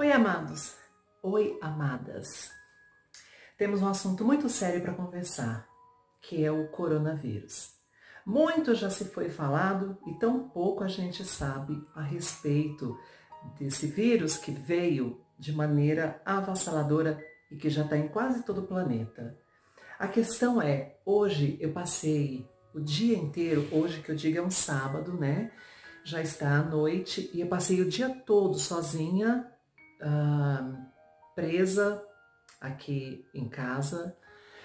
Oi, amados. Oi, amadas. Temos um assunto muito sério para conversar, que é o coronavírus. Muito já se foi falado e tão pouco a gente sabe a respeito desse vírus que veio de maneira avassaladora e que já está em quase todo o planeta. A questão é, hoje eu passei o dia inteiro, hoje que eu digo é um sábado, né? Já está à noite e eu passei o dia todo sozinha, presa aqui em casa.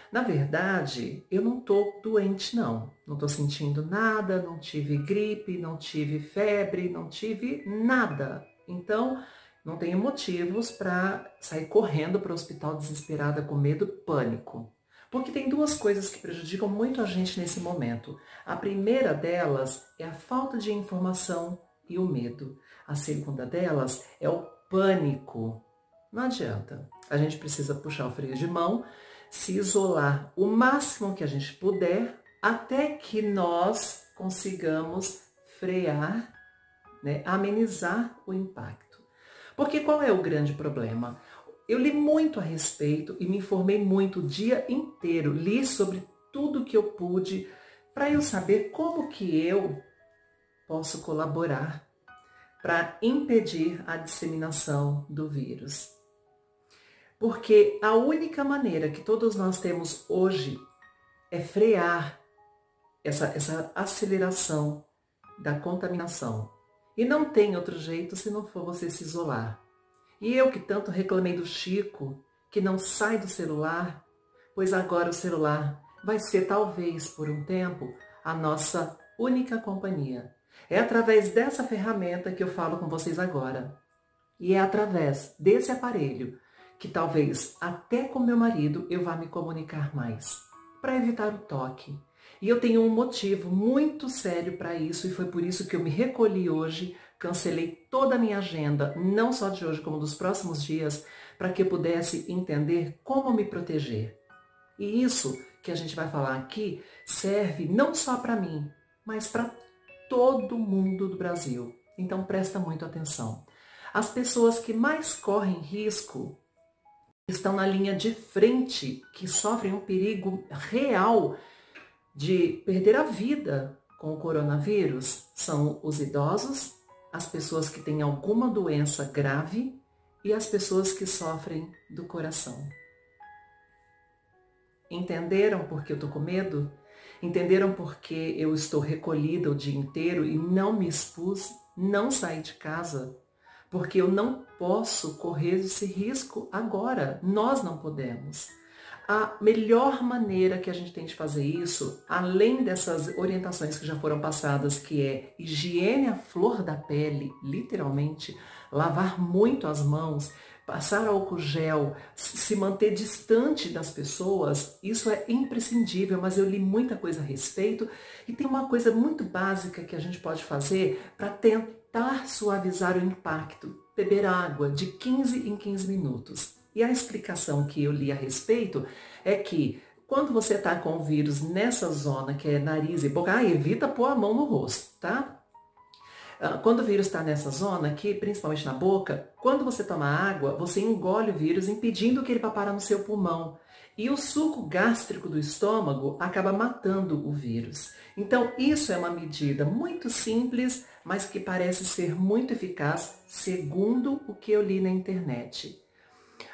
Na verdade, eu não tô doente, não. Não tô sentindo nada, não tive gripe, não tive febre, não tive nada. Então, não tenho motivos para sair correndo para o hospital desesperada com medo, pânico. Porque tem duas coisas que prejudicam muito a gente nesse momento. A primeira delas é a falta de informação e o medo. A segunda delas é o pânico. Não adianta. A gente precisa puxar o freio de mão, se isolar o máximo que a gente puder, até que nós consigamos frear, né, amenizar o impacto. Porque qual é o grande problema? Eu li muito a respeito e me informei muito o dia inteiro, li sobre tudo que eu pude, para eu saber como que eu posso colaborar para impedir a disseminação do vírus. Porque a única maneira que todos nós temos hoje é frear essa aceleração da contaminação. E não tem outro jeito se não for você se isolar. E eu que tanto reclamei do Chico, que não sai do celular, pois agora o celular vai ser, talvez por um tempo, a nossa única companhia. É através dessa ferramenta que eu falo com vocês agora. E é através desse aparelho que talvez até com meu marido eu vá me comunicar mais, para evitar o toque. E eu tenho um motivo muito sério para isso, e foi por isso que eu me recolhi hoje, cancelei toda a minha agenda, não só de hoje como dos próximos dias, para que eu pudesse entender como me proteger. E isso que a gente vai falar aqui serve não só para mim, mas para todo mundo do Brasil. Então presta muita atenção. As pessoas que mais correm risco estão na linha de frente, que sofrem um perigo real de perder a vida com o coronavírus, são os idosos, as pessoas que têm alguma doença grave e as pessoas que sofrem do coração. Entenderam por que eu tô com medo? Entenderam por que eu estou recolhida o dia inteiro e não me expus, não saí de casa? Porque eu não posso correr esse risco agora, nós não podemos. A melhor maneira que a gente tem de fazer isso, além dessas orientações que já foram passadas, que é higiene à flor da pele, literalmente, lavar muito as mãos, passar álcool gel, se manter distante das pessoas, isso é imprescindível, mas eu li muita coisa a respeito e tem uma coisa muito básica que a gente pode fazer para tentar suavizar o impacto, beber água de 15 em 15 minutos. E a explicação que eu li a respeito é que quando você tá com o vírus nessa zona que é nariz e boca, evita pôr a mão no rosto, tá? Quando o vírus está nessa zona aqui, principalmente na boca, quando você toma água, você engole o vírus impedindo que ele vá parar no seu pulmão. E o suco gástrico do estômago acaba matando o vírus. Então, isso é uma medida muito simples, mas que parece ser muito eficaz, segundo o que eu li na internet.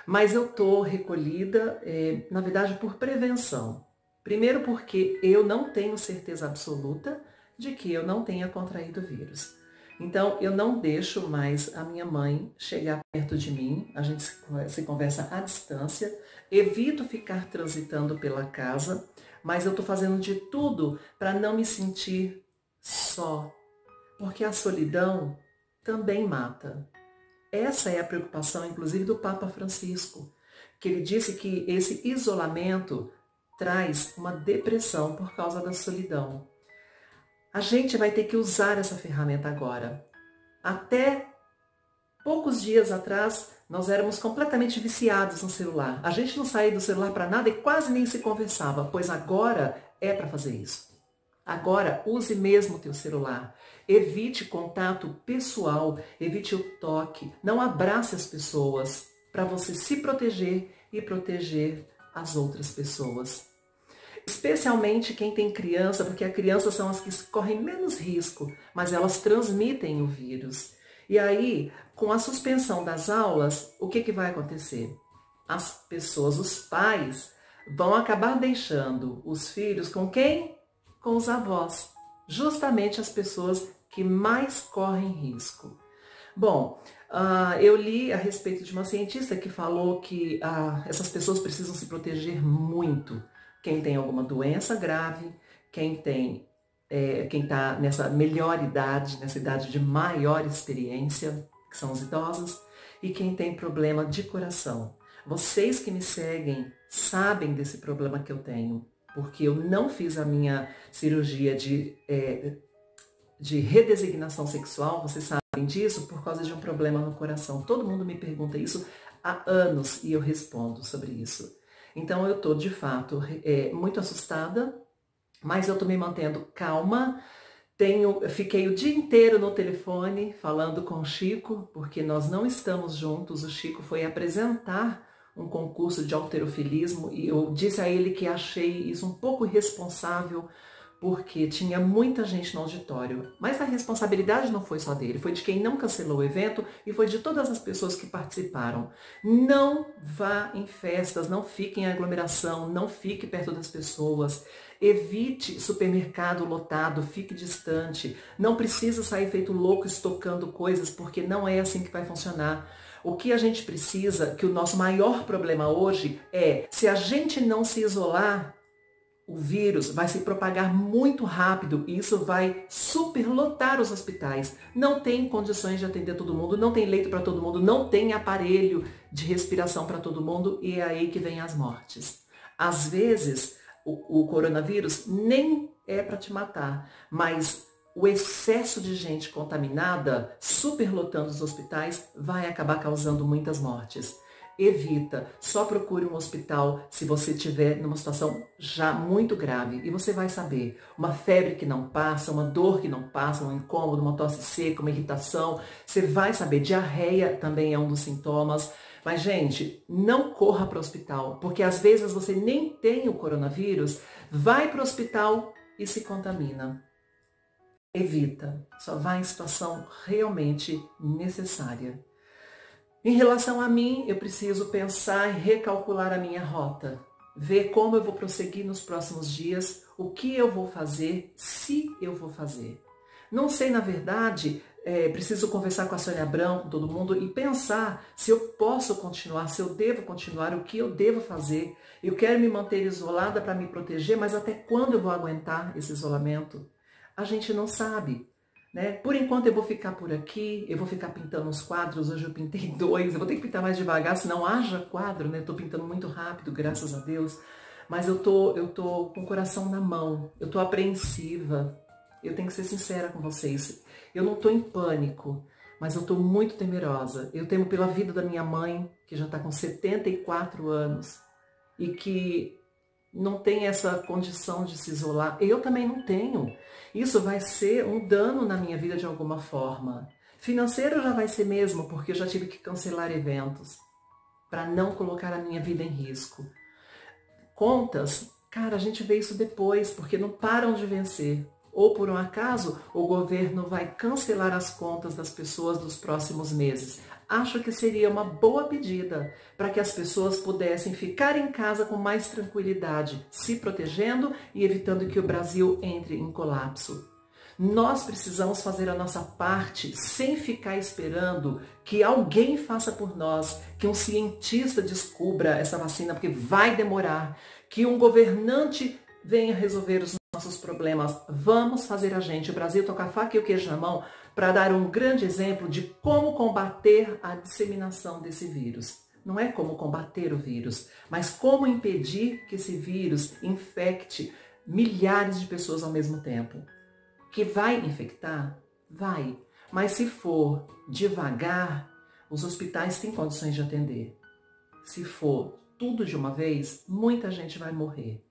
Mas eu tô recolhida, na verdade, por prevenção. Primeiro porque eu não tenho certeza absoluta de que eu não tenha contraído o vírus. Então, eu não deixo mais a minha mãe chegar perto de mim, a gente se conversa à distância, evito ficar transitando pela casa, mas eu tô fazendo de tudo para não me sentir só, porque a solidão também mata. Essa é a preocupação, inclusive, do Papa Francisco, que ele disse que esse isolamento traz uma depressão por causa da solidão. A gente vai ter que usar essa ferramenta agora. Até poucos dias atrás, nós éramos completamente viciados no celular. A gente não saía do celular para nada e quase nem se conversava, pois agora é para fazer isso. Agora, use mesmo o teu celular. Evite contato pessoal, evite o toque, não abrace as pessoas para você se proteger e proteger as outras pessoas. Especialmente quem tem criança, porque as crianças são as que correm menos risco, mas elas transmitem o vírus. E aí, com a suspensão das aulas, o que vai acontecer? As pessoas, os pais, vão acabar deixando os filhos com quem? Com os avós, justamente as pessoas que mais correm risco. Bom, eu li a respeito de uma cientista que falou que essas pessoas precisam se proteger muito. Quem tem alguma doença grave, quem está nessa melhor idade, nessa idade de maior experiência, que são os idosos, e quem tem problema de coração. Vocês que me seguem sabem desse problema que eu tenho, porque eu não fiz a minha cirurgia de redesignação sexual, vocês sabem disso, por causa de um problema no coração. Todo mundo me pergunta isso há anos e eu respondo sobre isso. Então eu tô, de fato, muito assustada, mas eu tô me mantendo calma. Fiquei o dia inteiro no telefone falando com o Chico, porque nós não estamos juntos. O Chico foi apresentar um concurso de halterofilismo e eu disse a ele que achei isso um pouco irresponsável, porque tinha muita gente no auditório. Mas a responsabilidade não foi só dele, foi de quem não cancelou o evento e foi de todas as pessoas que participaram. Não vá em festas, não fique em aglomeração, não fique perto das pessoas. Evite supermercado lotado, fique distante. Não precisa sair feito louco estocando coisas, porque não é assim que vai funcionar. O que a gente precisa, que o nosso maior problema hoje é, se a gente não se isolar, o vírus vai se propagar muito rápido e isso vai superlotar os hospitais. Não tem condições de atender todo mundo, não tem leito para todo mundo, não tem aparelho de respiração para todo mundo e é aí que vem as mortes. Às vezes, o coronavírus nem é para te matar, mas o excesso de gente contaminada, superlotando os hospitais, vai acabar causando muitas mortes. Evita, só procure um hospital se você estiver numa situação já muito grave. E você vai saber, uma febre que não passa, uma dor que não passa, um incômodo, uma tosse seca, uma irritação. Você vai saber, diarreia também é um dos sintomas. Mas, gente, não corra para o hospital, porque às vezes você nem tem o coronavírus, vai para o hospital e se contamina. Evita, só vai em situação realmente necessária. Em relação a mim, eu preciso pensar e recalcular a minha rota, ver como eu vou prosseguir nos próximos dias, o que eu vou fazer, se eu vou fazer. Não sei, na verdade, preciso conversar com a Sônia Abrão, com todo mundo, e pensar se eu posso continuar, se eu devo continuar, o que eu devo fazer. Eu quero me manter isolada para me proteger, mas até quando eu vou aguentar esse isolamento? A gente não sabe, né? Por enquanto eu vou ficar por aqui, eu vou ficar pintando uns quadros, hoje eu pintei 2, eu vou ter que pintar mais devagar, senão haja quadro, né? Eu tô pintando muito rápido, graças a Deus, mas eu tô com o coração na mão, eu tô apreensiva, eu tenho que ser sincera com vocês, eu não tô em pânico, mas eu tô muito temerosa, eu temo pela vida da minha mãe, que já tá com 74 anos, e que não tem essa condição de se isolar, eu também não tenho. Isso vai ser um dano na minha vida de alguma forma. Financeiro já vai ser mesmo, porque eu já tive que cancelar eventos para não colocar a minha vida em risco. Contas, cara, a gente vê isso depois, porque não param de vencer. Ou por um acaso, o governo vai cancelar as contas das pessoas dos próximos meses. Acho que seria uma boa pedida para que as pessoas pudessem ficar em casa com mais tranquilidade, se protegendo e evitando que o Brasil entre em colapso. Nós precisamos fazer a nossa parte sem ficar esperando que alguém faça por nós, que um cientista descubra essa vacina, porque vai demorar, que um governante venha resolver os nossos problemas. Vamos fazer a gente, o Brasil, tocar faca e o queijo na mão, para dar um grande exemplo de como combater a disseminação desse vírus. Não é como combater o vírus, mas como impedir que esse vírus infecte milhares de pessoas ao mesmo tempo. Que vai infectar? Vai. Mas se for devagar, os hospitais têm condições de atender. Se for tudo de uma vez, muita gente vai morrer.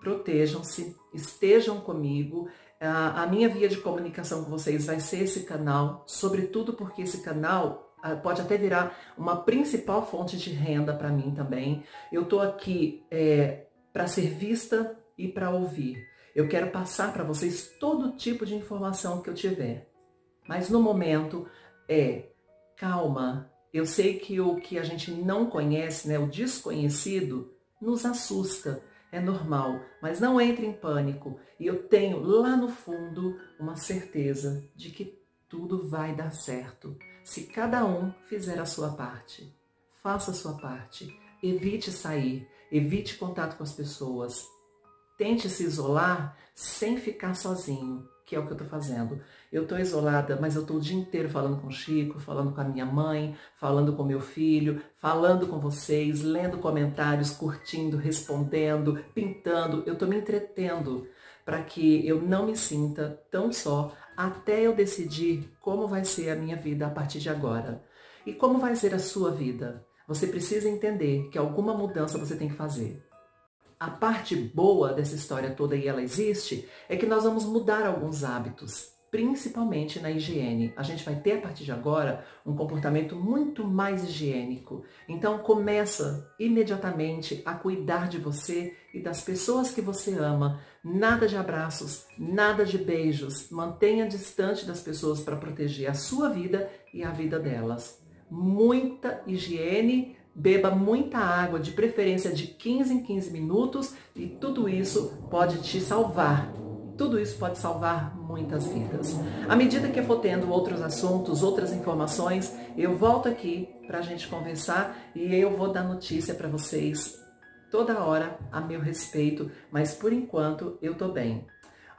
protejam-se, estejam comigo. A minha via de comunicação com vocês vai ser esse canal, sobretudo porque esse canal pode até virar uma principal fonte de renda para mim também. Eu tô aqui para ser vista e para ouvir. Eu quero passar para vocês todo tipo de informação que eu tiver. Mas no momento calma. Eu sei que o que a gente não conhece, né, o desconhecido, nos assusta. É normal, mas não entre em pânico. E eu tenho lá no fundo uma certeza de que tudo vai dar certo. Se cada um fizer a sua parte, faça a sua parte. Evite sair, evite contato com as pessoas. Tente se isolar sem ficar sozinho, que é o que eu tô fazendo. Eu tô isolada, mas eu tô o dia inteiro falando com o Chico, falando com a minha mãe, falando com meu filho, falando com vocês, lendo comentários, curtindo, respondendo, pintando. Eu tô me entretendo para que eu não me sinta tão só até eu decidir como vai ser a minha vida a partir de agora. E como vai ser a sua vida? Você precisa entender que alguma mudança você tem que fazer. A parte boa dessa história toda, e ela existe, é que nós vamos mudar alguns hábitos, principalmente na higiene. A gente vai ter, a partir de agora, um comportamento muito mais higiênico. Então, começa imediatamente a cuidar de você e das pessoas que você ama. Nada de abraços, nada de beijos. Mantenha distante das pessoas para proteger a sua vida e a vida delas. Muita higiene. Beba muita água, de preferência de 15 em 15 minutos, e tudo isso pode te salvar. Tudo isso pode salvar muitas vidas. À medida que eu for tendo outros assuntos, outras informações, eu volto aqui para a gente conversar e eu vou dar notícia para vocês toda hora a meu respeito, mas por enquanto eu tô bem.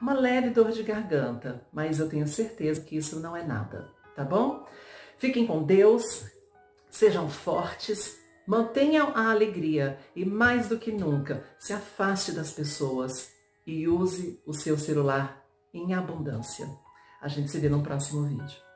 Uma leve dor de garganta, mas eu tenho certeza que isso não é nada, tá bom? Fiquem com Deus, sejam fortes. Mantenham a alegria e, mais do que nunca, se afaste das pessoas e use o seu celular em abundância. A gente se vê no próximo vídeo.